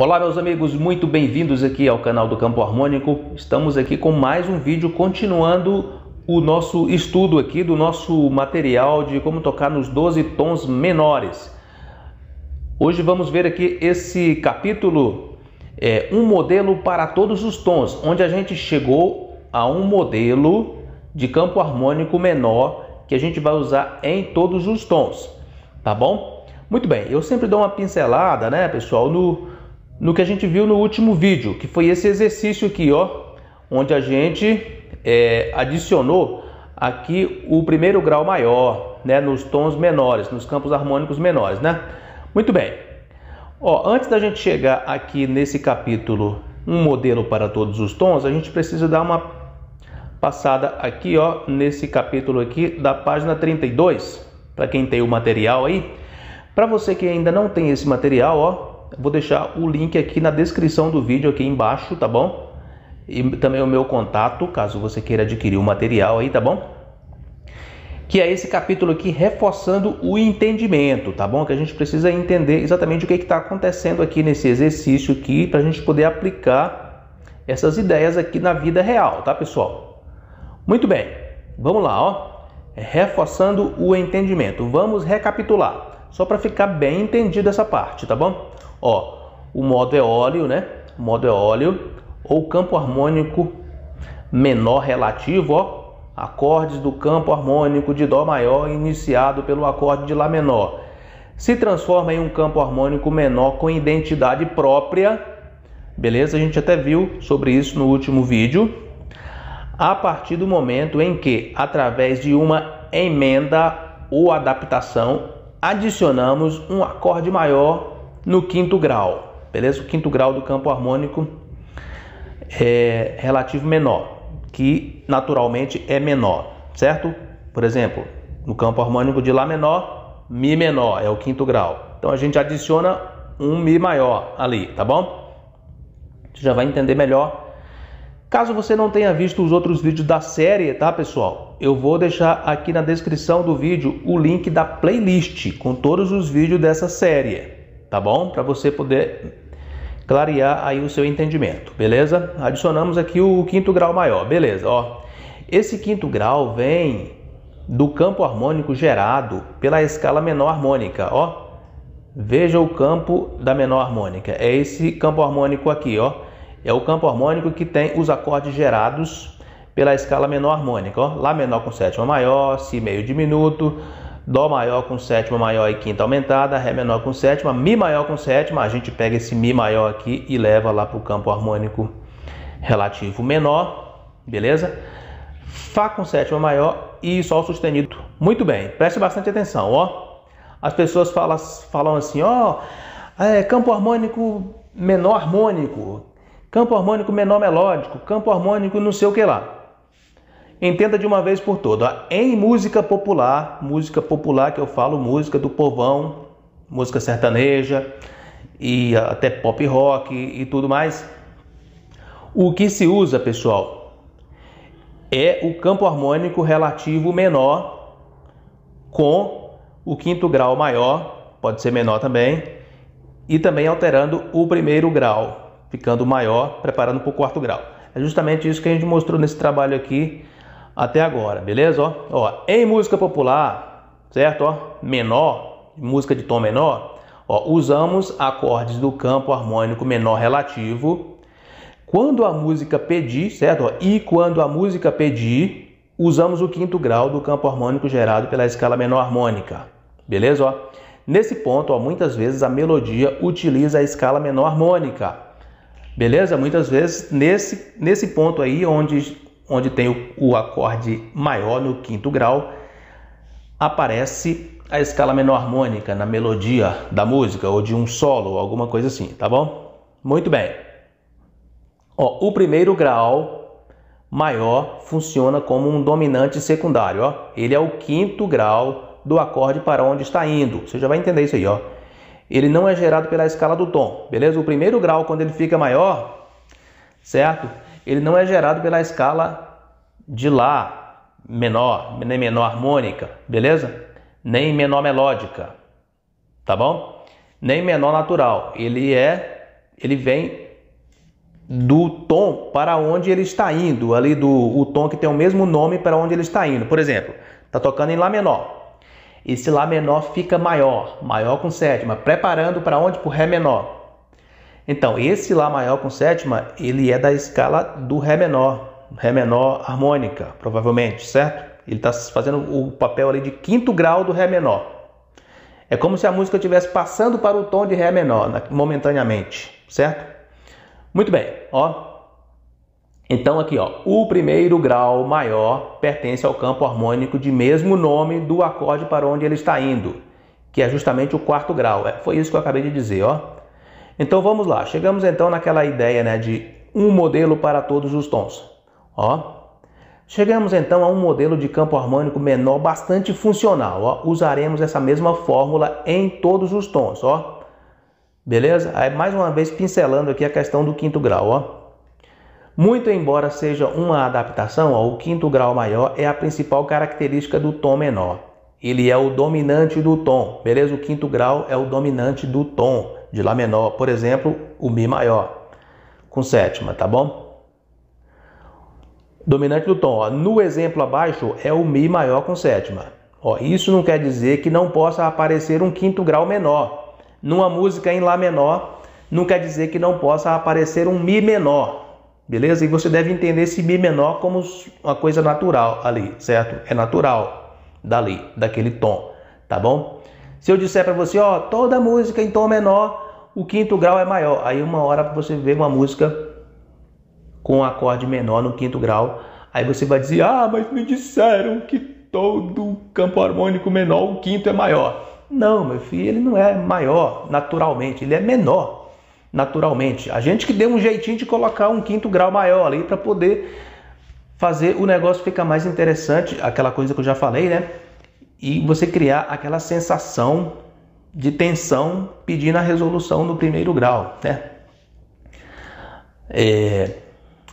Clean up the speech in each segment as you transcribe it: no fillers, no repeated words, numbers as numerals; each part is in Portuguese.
Olá meus amigos, muito bem-vindos aqui ao canal do Campo Harmônico. Estamos aqui com mais um vídeo continuando o nosso estudo aqui do nosso material de como tocar nos 12 tons menores. Hoje vamos ver aqui esse capítulo, um modelo para todos os tons, onde a gente chegou a um modelo de campo harmônico menor que a gente vai usar em todos os tons, tá bom? Muito bem, eu sempre dou uma pincelada, né, pessoal, no que a gente viu no último vídeo, que foi esse exercício aqui, ó, onde a gente adicionou aqui o primeiro grau maior, né, nos tons menores, nos campos harmônicos menores, né? Muito bem. Ó, antes da gente chegar aqui nesse capítulo, um modelo para todos os tons, a gente precisa dar uma passada aqui, ó, nesse capítulo aqui da página 32, para quem tem o material aí. Para você que ainda não tem esse material, ó, vou deixar o link aqui na descrição do vídeo aqui embaixo, tá bom? E também o meu contato, caso você queira adquirir o material aí, tá bom? Que é esse capítulo aqui reforçando o entendimento, tá bom? Que a gente precisa entender exatamente o que está acontecendo aqui nesse exercício aqui, para a gente poder aplicar essas ideias aqui na vida real, tá, pessoal? Muito bem, vamos lá, ó. Reforçando o entendimento. Vamos recapitular, só para ficar bem entendido essa parte, tá bom? Ó, o modo eólio, né? O modo eólio ou campo harmônico menor relativo, ó. Acordes do campo harmônico de dó maior iniciado pelo acorde de lá menor. Se transforma em um campo harmônico menor com identidade própria. Beleza? A gente até viu sobre isso no último vídeo. A partir do momento em que, através de uma emenda ou adaptação, adicionamos um acorde maior no quinto grau, beleza? O quinto grau do campo harmônico relativo menor, que naturalmente é menor, certo? Por exemplo, no campo harmônico de lá menor, mi menor é o quinto grau. Então a gente adiciona um mi maior ali, tá bom? Você já vai entender melhor. Caso você não tenha visto os outros vídeos da série, tá, pessoal? Eu vou deixar aqui na descrição do vídeo o link da playlist com todos os vídeos dessa série, tá bom? Para você poder clarear aí o seu entendimento, beleza? Adicionamos aqui o quinto grau maior, beleza, ó. Esse quinto grau vem do campo harmônico gerado pela escala menor harmônica, ó. Veja o campo da menor harmônica, é esse campo harmônico aqui, ó. É o campo harmônico que tem os acordes gerados pela escala menor harmônica. Ó. Lá menor com sétima maior, si meio diminuto, dó maior com sétima maior e quinta aumentada, ré menor com sétima, mi maior com sétima. A gente pega esse mi maior aqui e leva lá para o campo harmônico relativo menor, beleza? Fá com sétima maior e sol sustenido. Muito bem, preste bastante atenção. Ó. As pessoas falam assim, ó, campo harmônico menor harmônico. Campo harmônico menor melódico, campo harmônico não sei o que lá. Entenda de uma vez por todas. Em música popular que eu falo, música do povão, música sertaneja e até pop rock e tudo mais. O que se usa, pessoal, é o campo harmônico relativo menor com o quinto grau maior, pode ser menor também, e também alterando o primeiro grau, ficando maior, preparando para o quarto grau. É justamente isso que a gente mostrou nesse trabalho aqui até agora, beleza? Ó, ó, em música popular, certo? Ó, menor, música de tom menor, ó, usamos acordes do campo harmônico menor relativo. Quando a música pedir, certo? Ó, e quando a música pedir, usamos o quinto grau do campo harmônico gerado pela escala menor harmônica, beleza? Ó, nesse ponto, ó, muitas vezes a melodia utiliza a escala menor harmônica. Beleza? Muitas vezes, nesse ponto aí, onde tem o acorde maior no quinto grau, aparece a escala menor harmônica na melodia da música, ou de um solo, ou alguma coisa assim, tá bom? Muito bem. Ó, o primeiro grau maior funciona como um dominante secundário, ó. Ele é o quinto grau do acorde para onde está indo. Você já vai entender isso aí, ó. Ele não é gerado pela escala do tom, beleza? O primeiro grau, quando ele fica maior, certo? Ele não é gerado pela escala de lá menor, nem menor harmônica, beleza? Nem menor melódica, tá bom? Nem menor natural. Ele é ele vem do tom para onde ele está indo, ali do tom que tem o mesmo nome para onde ele está indo. Por exemplo, está tocando em Lá menor. Esse Lá menor fica maior, maior com sétima, preparando para onde? Para o Ré menor. Então, esse Lá maior com sétima, ele é da escala do Ré menor harmônica, provavelmente, certo? Ele está fazendo o papel ali de quinto grau do Ré menor. É como se a música estivesse passando para o tom de Ré menor, momentaneamente, certo? Muito bem, ó. Então, aqui, ó, o primeiro grau maior pertence ao campo harmônico de mesmo nome do acorde para onde ele está indo, que é justamente o quarto grau. Foi isso que eu acabei de dizer, ó. Então vamos lá, chegamos então naquela ideia, né, de um modelo para todos os tons. Ó. Chegamos então a um modelo de campo harmônico menor bastante funcional. Ó. Usaremos essa mesma fórmula em todos os tons. Ó. Beleza? Aí, mais uma vez pincelando aqui a questão do quinto grau. Ó. Muito embora seja uma adaptação, ó, o quinto grau maior é a principal característica do tom menor. Ele é o dominante do tom, beleza? O quinto grau é o dominante do tom de Lá menor, por exemplo, o Mi maior com sétima, tá bom? Dominante do tom, ó. No exemplo abaixo é o Mi maior com sétima. Ó, isso não quer dizer que não possa aparecer um quinto grau menor. Numa música em Lá menor, não quer dizer que não possa aparecer um Mi menor, beleza? E você deve entender esse Mi menor como uma coisa natural ali, certo? É natural dali, daquele tom, tá bom? Se eu disser para você, ó, toda música em tom menor, o quinto grau é maior. Aí uma hora você vê uma música com um acorde menor no quinto grau. Aí você vai dizer, ah, mas me disseram que todo campo harmônico menor, o quinto é maior. Não, meu filho, ele não é maior naturalmente, ele é menor naturalmente. A gente que deu um jeitinho de colocar um quinto grau maior ali para poder fazer o negócio ficar mais interessante, aquela coisa que eu já falei, né? E você criar aquela sensação de tensão pedindo a resolução no primeiro grau, né?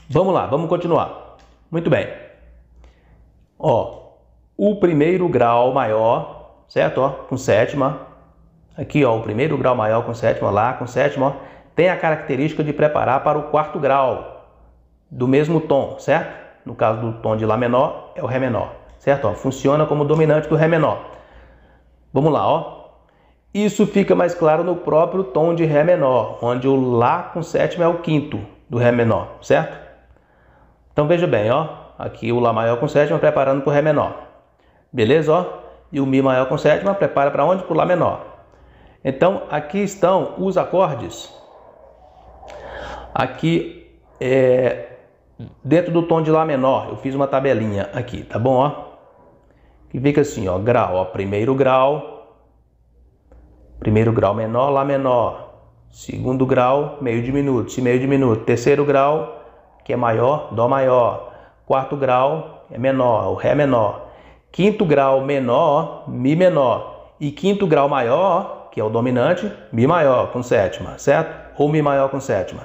Vamos lá, vamos continuar. Muito bem. Ó, o primeiro grau maior, certo? Ó, com sétima. Aqui, ó, o primeiro grau maior com sétima, lá com sétima, ó, tem a característica de preparar para o quarto grau do mesmo tom, certo? No caso do tom de Lá menor, é o Ré menor. Certo? Ó, funciona como dominante do Ré menor. Vamos lá, ó. Isso fica mais claro no próprio tom de Ré menor, onde o Lá com sétima é o quinto do Ré menor, certo? Então veja bem, ó. Aqui o Lá maior com sétima preparando para o Ré menor. Beleza, ó? E o Mi maior com sétima prepara para onde? Para o Lá menor. Então aqui estão os acordes. Aqui dentro do tom de Lá menor, eu fiz uma tabelinha aqui, tá bom, ó? E fica assim, ó, grau, ó, primeiro grau menor, Lá menor, segundo grau, meio diminuto, si meio diminuto, terceiro grau, que é maior, Dó maior, quarto grau é menor, o Ré menor, quinto grau menor, ó, Mi menor, e quinto grau maior, ó, que é o dominante, Mi maior com sétima, certo? Ou Mi maior com sétima.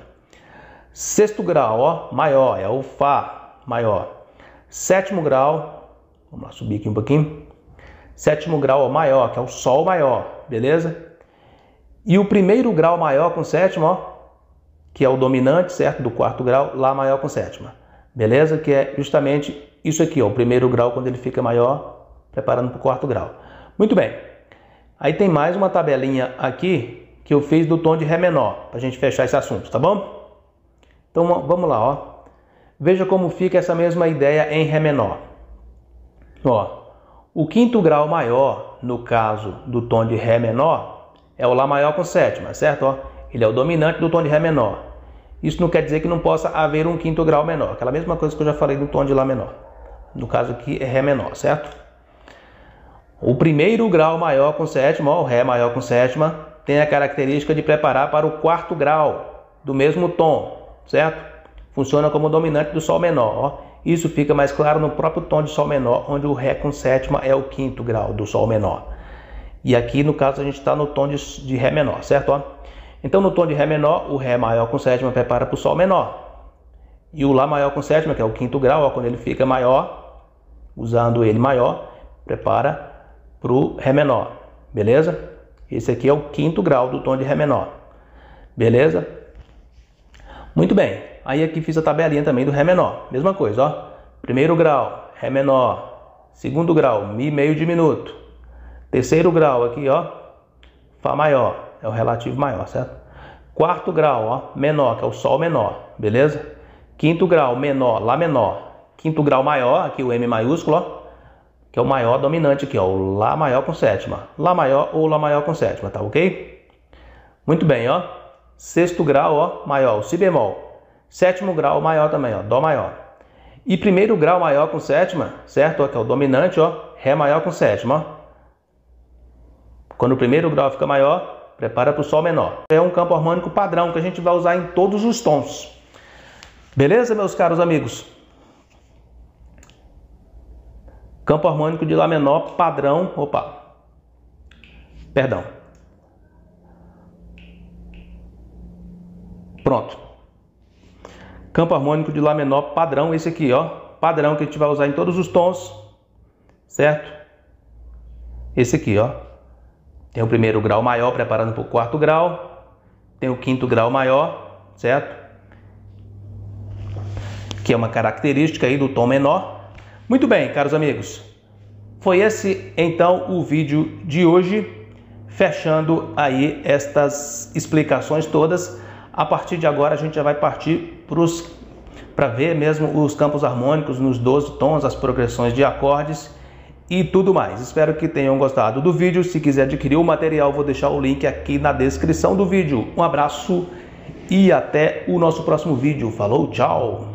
Sexto grau, ó, maior, é o Fá maior. Sétimo grau, vamos lá, subir aqui um pouquinho. Sétimo grau maior, que é o Sol maior, beleza? E o primeiro grau maior com sétima, ó, que é o dominante, certo? Do quarto grau, Lá maior com sétima, beleza? Que é justamente isso aqui, ó, o primeiro grau quando ele fica maior, preparando para o quarto grau. Muito bem. Aí tem mais uma tabelinha aqui que eu fiz do tom de Ré menor, para a gente fechar esse assunto, tá bom? Então vamos lá, ó. Veja como fica essa mesma ideia em Ré menor. Ó, o quinto grau maior, no caso do tom de Ré menor, é o Lá maior com sétima, certo? Ó, ele é o dominante do tom de Ré menor. Isso não quer dizer que não possa haver um quinto grau menor. Aquela mesma coisa que eu já falei do tom de Lá menor. No caso aqui é Ré menor, certo? O primeiro grau maior com sétima, ó, o Ré maior com sétima, tem a característica de preparar para o quarto grau do mesmo tom, certo? Funciona como dominante do Sol menor, ó. Isso fica mais claro no próprio tom de Sol menor, onde o Ré com sétima é o quinto grau do Sol menor. E aqui, no caso, a gente está no tom de Ré menor, certo? Ó? Então, no tom de Ré menor, o Ré maior com sétima prepara para o Sol menor. E o Lá maior com sétima, que é o quinto grau, ó, quando ele fica maior, usando ele maior, prepara para o Ré menor, beleza? Esse aqui é o quinto grau do tom de Ré menor, beleza? Muito bem, aí aqui fiz a tabelinha também do Ré menor. Mesma coisa, ó. Primeiro grau, Ré menor. Segundo grau, Mi meio diminuto. Terceiro grau aqui, ó, Fá maior, é o relativo maior, certo? Quarto grau, ó, menor, que é o Sol menor, beleza? Quinto grau, menor, Lá menor. Quinto grau maior, aqui o M maiúsculo, ó, que é o maior dominante aqui, ó, o Lá maior com sétima. Lá maior ou Lá maior com sétima, tá ok? Muito bem, ó. Sexto grau, ó, maior, o Si bemol. Sétimo grau, maior também, ó, Dó maior. E primeiro grau maior com sétima, certo? Ó, que é o dominante, ó, Ré maior com sétima, ó. Quando o primeiro grau fica maior, prepara para o Sol menor. É um campo harmônico padrão que a gente vai usar em todos os tons. Beleza, meus caros amigos? Campo harmônico de Lá menor padrão, pronto. Campo harmônico de Lá menor padrão, esse aqui, ó, padrão que a gente vai usar em todos os tons, certo? Esse aqui, ó, tem o primeiro grau maior preparando para o quarto grau, tem o quinto grau maior, certo? Que é uma característica aí do tom menor. Muito bem, caros amigos, foi esse então o vídeo de hoje, fechando aí estas explicações todas. A partir de agora a gente já vai partir para ver mesmo os campos harmônicos nos 12 tons, as progressões de acordes e tudo mais. Espero que tenham gostado do vídeo. Se quiser adquirir o material, vou deixar o link aqui na descrição do vídeo. Um abraço e até o nosso próximo vídeo. Falou, tchau!